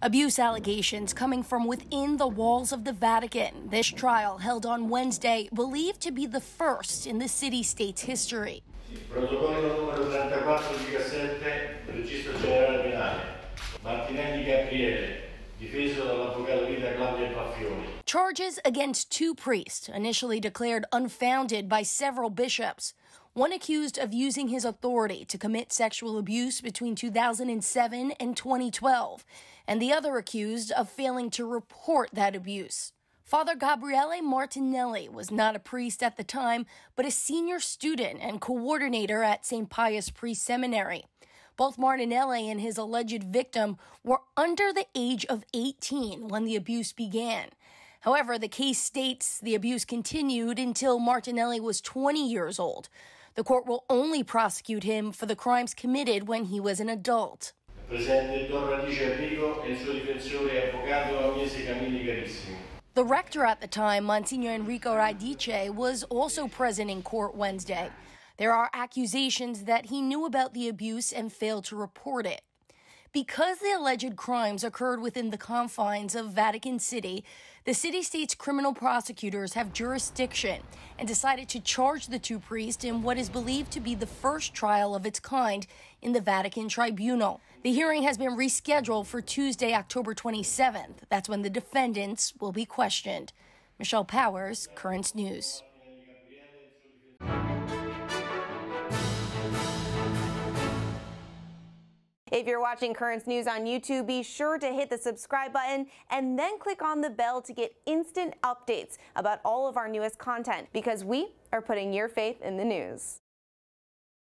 Abuse allegations coming from within the walls of the Vatican. This trial, held on Wednesday, believed to be the first in the city-state's history. Charges against two priests, initially declared unfounded by several bishops. One accused of using his authority to commit sexual abuse between 2007 and 2012, and the other accused of failing to report that abuse. Father Gabriele Martinelli was not a priest at the time, but a senior student and coordinator at St. Pius Priest Seminary. Both Martinelli and his alleged victim were under the age of 18 when the abuse began. However, the case states the abuse continued until Martinelli was 20 years old. The court will only prosecute him for the crimes committed when he was an adult. The rector at the time, Monsignor Enrico Radice, was also present in court Wednesday. There are accusations that he knew about the abuse and failed to report it. Because the alleged crimes occurred within the confines of Vatican City, the city-state's criminal prosecutors have jurisdiction and decided to charge the two priests in what is believed to be the first trial of its kind in the Vatican Tribunal. The hearing has been rescheduled for Tuesday, October 27th. That's when the defendants will be questioned. Michelle Powers, Currents News. If you're watching Currents News on YouTube, be sure to hit the subscribe button and then click on the bell to get instant updates about all of our newest content, because we are putting your faith in the news.